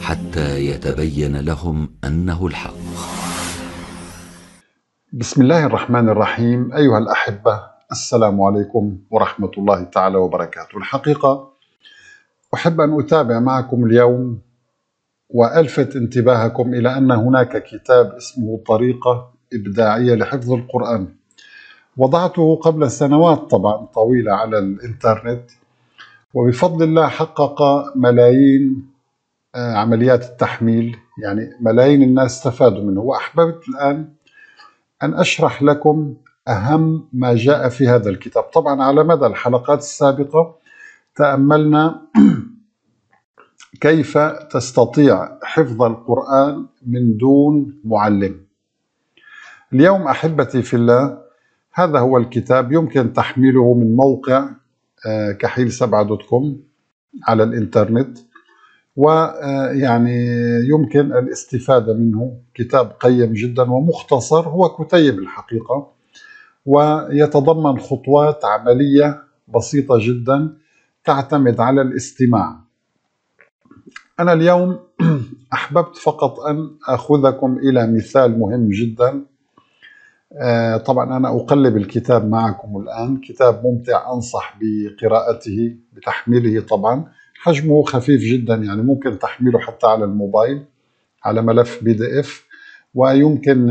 حتى يتبين لهم أنه الحق. بسم الله الرحمن الرحيم. أيها الأحبة، السلام عليكم ورحمة الله تعالى وبركاته. الحقيقة أحب أن أتابع معكم اليوم وألفت انتباهكم إلى أن هناك كتاب اسمه طريقة إبداعية لحفظ القرآن، وضعته قبل سنوات طبعا طويلة على الإنترنت، وبفضل الله حقق ملايين عمليات التحميل، يعني ملايين الناس استفادوا منه. وأحببت الآن أن أشرح لكم أهم ما جاء في هذا الكتاب. طبعا على مدى الحلقات السابقة تأملنا كيف تستطيع حفظ القرآن من دون معلم. اليوم أحبتي في الله، هذا هو الكتاب، يمكن تحميله من موقع كحيل7.com على الإنترنت، ويعني يمكن الاستفادة منه. كتاب قيم جدا ومختصر، هو كتيب الحقيقة، ويتضمن خطوات عملية بسيطة جدا تعتمد على الاستماع. أنا اليوم أحببت فقط أن أخذكم إلى مثال مهم جدا. طبعا أنا أقلب الكتاب معكم الآن، كتاب ممتع أنصح بقراءته بتحميله. طبعا حجمه خفيف جدا، يعني ممكن تحميله حتى على الموبايل على ملف PDF، ويمكن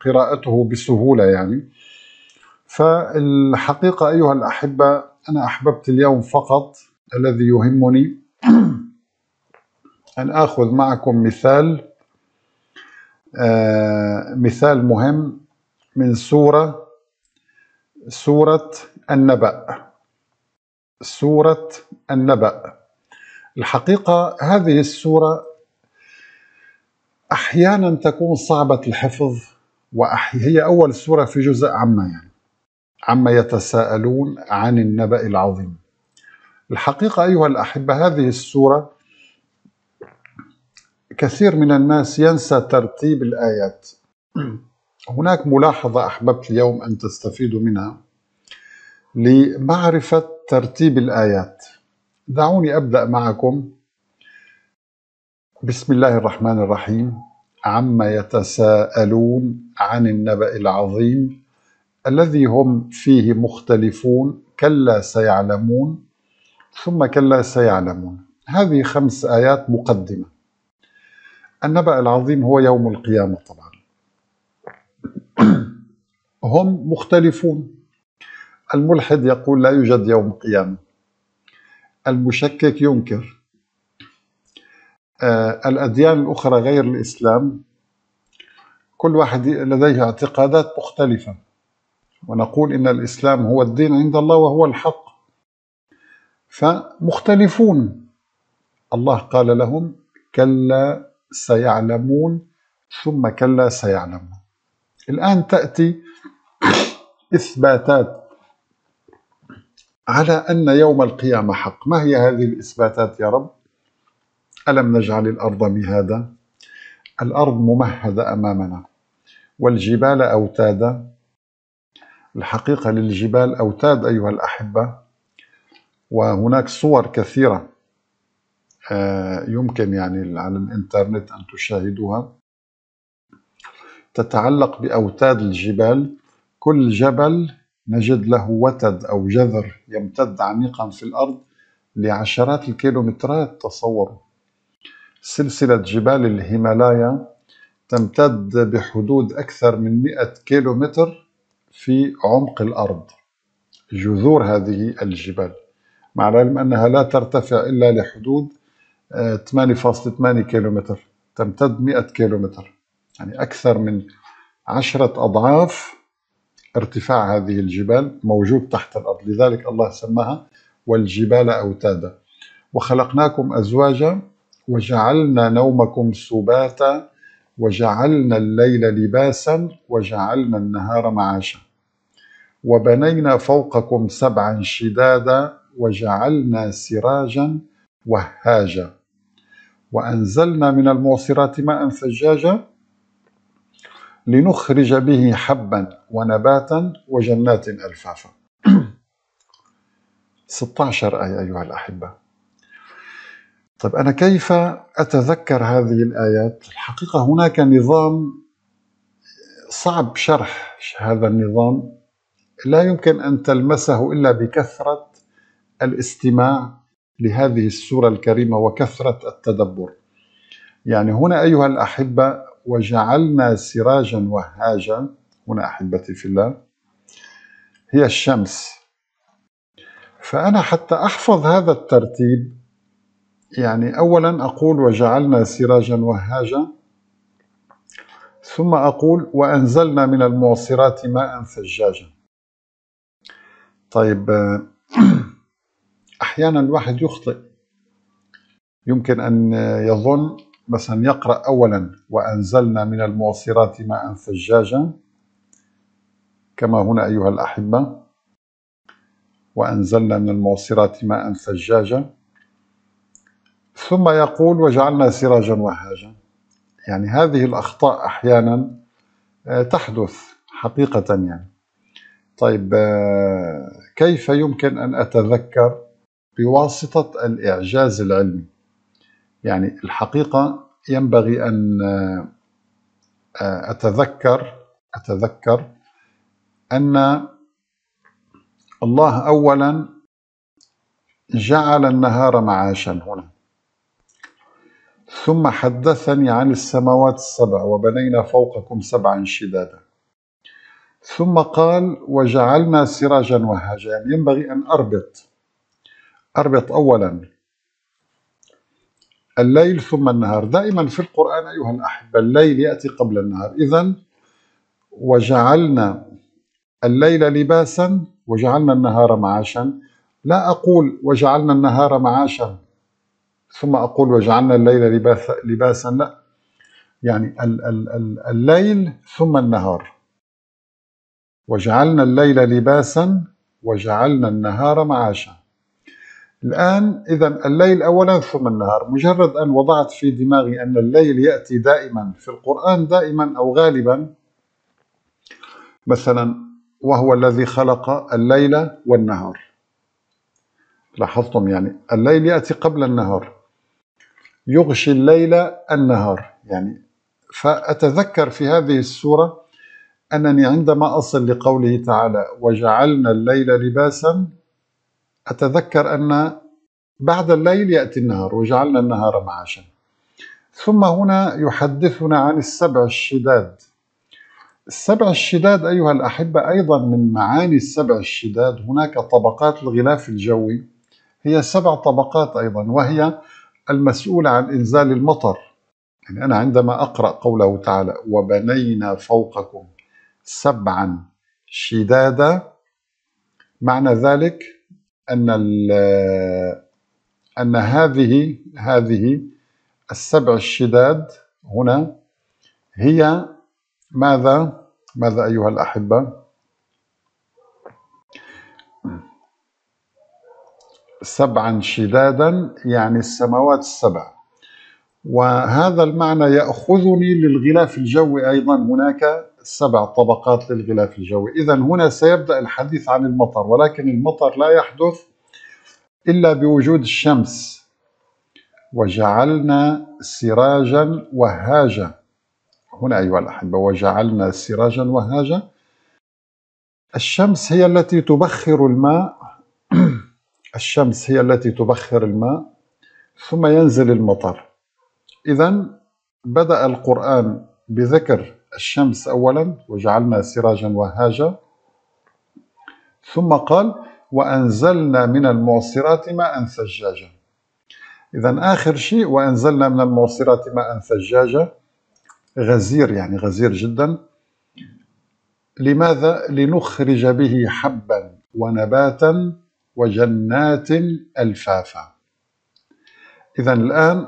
قراءته بسهولة يعني. فالحقيقة أيها الأحبة، أنا أحببت اليوم فقط الذي يهمني أن أخذ معكم مثال مهم من سورة النبأ. الحقيقة هذه السورة أحيانا تكون صعبة الحفظ، هي أول سورة في جزء عما يتساءلون عن النبأ العظيم. الحقيقة أيها الأحبة، هذه السورة كثير من الناس ينسى ترتيب الآيات. هناك ملاحظة أحببت اليوم أن تستفيدوا منها لمعرفة ترتيب الآيات. دعوني أبدأ معكم. بسم الله الرحمن الرحيم. عما يتساءلون عن النبأ العظيم الذي هم فيه مختلفون، كلا سيعلمون ثم كلا سيعلمون. هذه 5 آيات مقدمة. النبأ العظيم هو يوم القيامة طبعا. هم مختلفون. الملحد يقول لا يوجد يوم قيامة، المشكك ينكر، الأديان الأخرى غير الإسلام كل واحد لديه اعتقادات مختلفة، ونقول إن الإسلام هو الدين عند الله وهو الحق. فمختلفون. الله قال لهم كلا سيعلمون ثم كلا سيعلمون. الآن تأتي إثباتات على أن يوم القيامة حق. ما هي هذه الإثباتات يا رب؟ ألم نجعل الأرض مهادا، الأرض ممهدة أمامنا، والجبال أوتادا. الحقيقة للجبال أوتاد أيها الأحبة، وهناك صور كثيرة يمكن يعني على الإنترنت أن تشاهدوها تتعلق بأوتاد الجبال. كل جبل نجد له وتد أو جذر يمتد عميقا في الأرض لعشرات الكيلومترات. تصوروا سلسلة جبال الهيمالايا تمتد بحدود أكثر من 100 كيلومتر في عمق الأرض، جذور هذه الجبال، مع العلم أنها لا ترتفع إلا لحدود 8.8 كيلومتر، تمتد 100 كيلومتر، يعني أكثر من 10 أضعاف ارتفاع هذه الجبال موجود تحت الأرض. لذلك الله سماها والجبال أوتادا. وخلقناكم أزواجا وجعلنا نومكم سباتا وجعلنا الليل لباسا وجعلنا النهار معاشا وبنينا فوقكم 7 شدادا وجعلنا سراجا وهاجا وأنزلنا من المعصرات ماء ثجاجا لنخرج به حبا ونباتا وجنات ألفافا. 16 آية أيها الأحبة. طيب أنا كيف أتذكر هذه الآيات؟ الحقيقة هناك نظام صعب شرح هذا النظام، لا يمكن أن تلمسه إلا بكثرة الاستماع لهذه السورة الكريمة وكثرة التدبر. يعني هنا أيها الأحبة وجعلنا سراجا وهاجا، هنا أحبتي في الله هي الشمس. فأنا حتى أحفظ هذا الترتيب، يعني أولا أقول وجعلنا سراجا وهاجا، ثم أقول وأنزلنا من المعصرات ماء ثجاجا. طيب أحيانا الواحد يخطئ، يمكن أن يظن مثلا يقرأ أولا وأنزلنا من المعصرات ماء ثجاجا كما هنا أيها الأحبة، وأنزلنا من المعصرات ماء ثجاجا، ثم يقول وجعلنا سراجا وهاجا. يعني هذه الأخطاء أحيانا تحدث حقيقة يعني. طيب كيف يمكن أن أتذكر؟ بواسطة الإعجاز العلمي. يعني الحقيقة ينبغي أن أتذكر أن الله أولا جعل النهار معاشا هنا، ثم حدثني عن السماوات السبع وبنينا فوقكم سبعا شدادا، ثم قال وجعلنا سراجا وهاجا. يعني ينبغي أن أربط أولا الليل ثم النهار. دائما في القرآن أيها الأحبة الليل يأتي قبل النهار. إذن وجعلنا الليل لباسا وجعلنا النهار معاشا، لا أقول وجعلنا النهار معاشا ثم أقول وجعلنا الليل لباسا، لا. يعني الليل ثم النهار، وجعلنا الليل لباسا وجعلنا النهار معاشا. الآن إذن الليل أولا ثم النهار. مجرد أن وضعت في دماغي أن الليل يأتي دائما في القرآن، دائما أو غالبا، مثلا وهو الذي خلق الليل والنهار، لاحظتم يعني الليل يأتي قبل النهار، يغشي الليل النهار. يعني فأتذكر في هذه السورة أنني عندما أصل لقوله تعالى وجعلنا الليل لباسا، أتذكر أن بعد الليل يأتي النهار، وجعلنا النهار معاشا. ثم هنا يحدثنا عن السبع الشداد. السبع الشداد أيها الأحبة، أيضا من معاني السبع الشداد هناك طبقات الغلاف الجوي، هي 7 طبقات أيضا، وهي المسؤولة عن إنزال المطر. يعني أنا عندما أقرأ قوله تعالى وبنينا فوقكم سبعا شدادا، معنى ذلك أن هذه السبع الشداد هنا هي ماذا أيها الأحبة؟ سبعا شدادا يعني السماوات السبع. وهذا المعنى يأخذني للغلاف الجوي أيضا، هناك 7 طبقات للغلاف الجوي. إذن هنا سيبدأ الحديث عن المطر، ولكن المطر لا يحدث إلا بوجود الشمس. وجعلنا سراجا وهاجا، هنا أيها الأحبة وجعلنا سراجا وهاجا، الشمس هي التي تبخر الماء، الشمس هي التي تبخر الماء ثم ينزل المطر. إذن بدأ القرآن بذكر الشمس أولا، وجعلنا سراجا وهاجا، ثم قال وأنزلنا من المعصرات ماء ثجاجا. إذن آخر شيء وأنزلنا من المعصرات ماء ثجاجا، غزير يعني غزير جدا. لماذا؟ لنخرج به حبا ونباتا وجنات ألفافا. إذن الآن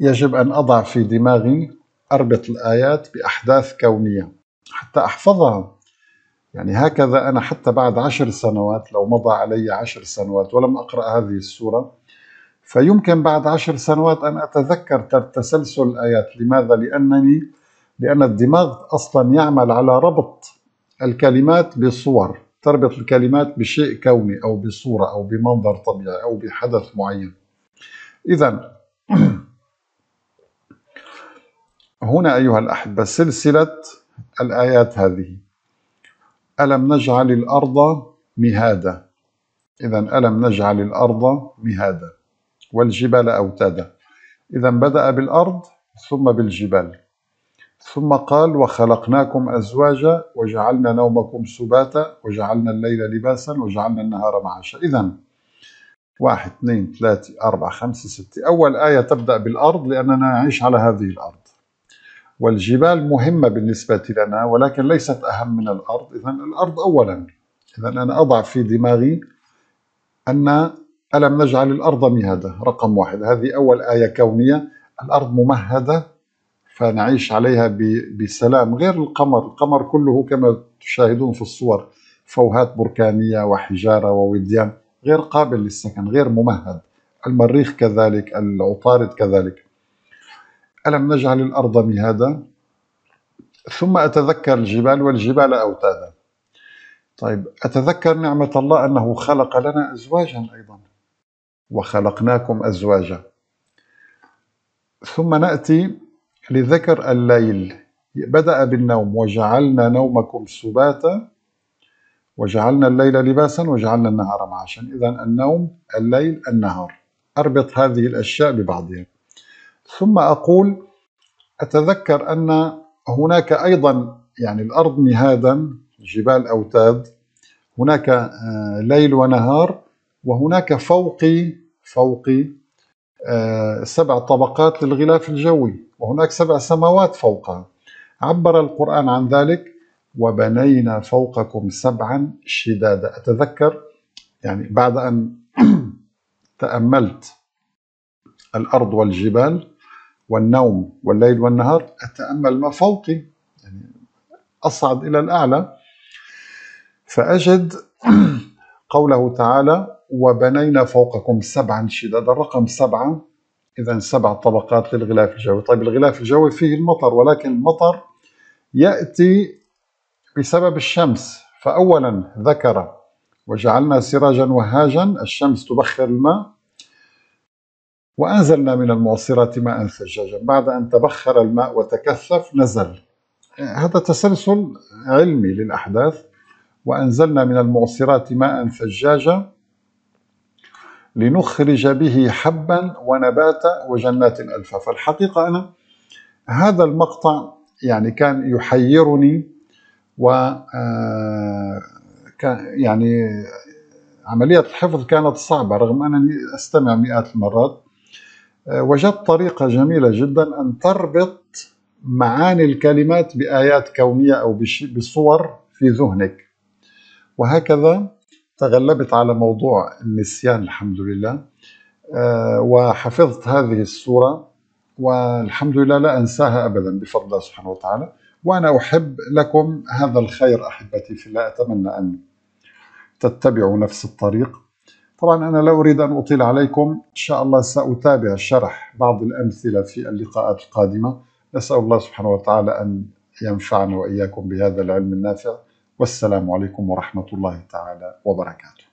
يجب أن أضع في دماغي، أربط الآيات بأحداث كونية حتى أحفظها. يعني هكذا أنا حتى بعد 10 سنوات، لو مضى علي 10 سنوات ولم أقرأ هذه السورة، فيمكن بعد 10 سنوات أن أتذكر تسلسل الآيات. لماذا؟ لأن الدماغ أصلا يعمل على ربط الكلمات بصور، تربط الكلمات بشيء كوني أو بصورة أو بمنظر طبيعي أو بحدث معين. إذن هنا أيها الأحبة سلسلة الآيات هذه. ألم نجعل الأرض مهادا، إذن ألم نجعل الأرض مهادا والجبال أوتادا، إذن بدأ بالأرض ثم بالجبال، ثم قال وخلقناكم أزواجا وجعلنا نومكم سباتا وجعلنا الليل لباسا وجعلنا النهار معاشا. إذن 1 2 3 4 5 6، أول آية تبدأ بالأرض لأننا نعيش على هذه الأرض، والجبال مهمة بالنسبة لنا ولكن ليست أهم من الأرض، إذن الأرض أولا. إذن أنا أضع في دماغي أن ألم نجعل الأرض مهادا رقم 1، هذه أول آية كونية، الأرض ممهدة فنعيش عليها بسلام، غير القمر، القمر كله كما تشاهدون في الصور فوهات بركانية وحجارة ووديان، غير قابل للسكن، غير ممهد، المريخ كذلك، العطارد كذلك. ألم نجعل الأرض مهادا، ثم أتذكر الجبال والجبال أوتادا. طيب أتذكر نعمة الله أنه خلق لنا أزواجا أيضا، وخلقناكم أزواجا. ثم نأتي لذكر الليل، بدأ بالنوم، وجعلنا نومكم سباتا وجعلنا الليل لباسا وجعلنا النهار معاشا. إذن النوم، الليل، النهار، أربط هذه الأشياء ببعضها. ثم أقول أتذكر أن هناك أيضا، يعني الأرض مهادا، جبال أوتاد، هناك ليل ونهار، وهناك فوقي 7 طبقات للغلاف الجوي، وهناك 7 سماوات فوقها. عبر القرآن عن ذلك وبنينا فوقكم 7 شدادا. أتذكر يعني بعد أن تأملت الأرض والجبال والنوم والليل والنهار، أتأمل ما فوقي، يعني أصعد إلى الأعلى، فأجد قوله تعالى وبنينا فوقكم 7 شدادا، الرقم 7، إذن 7 طبقات للغلاف الجوي. طيب الغلاف الجوي فيه المطر، ولكن المطر يأتي بسبب الشمس، فأولا ذكر وجعلنا سراجا وهاجا، الشمس تبخر الماء، وأنزلنا من المعصرات ماء ثجاجا، بعد أن تبخر الماء وتكثف نزل. هذا تسلسل علمي للأحداث، وأنزلنا من المعصرات ماء ثجاجا لنخرج به حبا ونباتا وجنات الألفاف. فالحقيقة أنا هذا المقطع يعني كان يحيرني، يعني عملية الحفظ كانت صعبة رغم أنني أستمع مئات المرات. وجدت طريقة جميلة جدا أن تربط معاني الكلمات بآيات كونية أو بصور في ذهنك، وهكذا تغلبت على موضوع النسيان الحمد لله، وحفظت هذه السورة والحمد لله لا أنساها أبدا بفضل الله سبحانه وتعالى. وأنا أحب لكم هذا الخير أحبتي في الله، أتمنى أن تتبعوا نفس الطريق. طبعا أنا لا أريد أن أطيل عليكم، إن شاء الله سأتابع شرح بعض الأمثلة في اللقاءات القادمة. نسأل الله سبحانه وتعالى أن ينفعنا وإياكم بهذا العلم النافع، والسلام عليكم ورحمة الله تعالى وبركاته.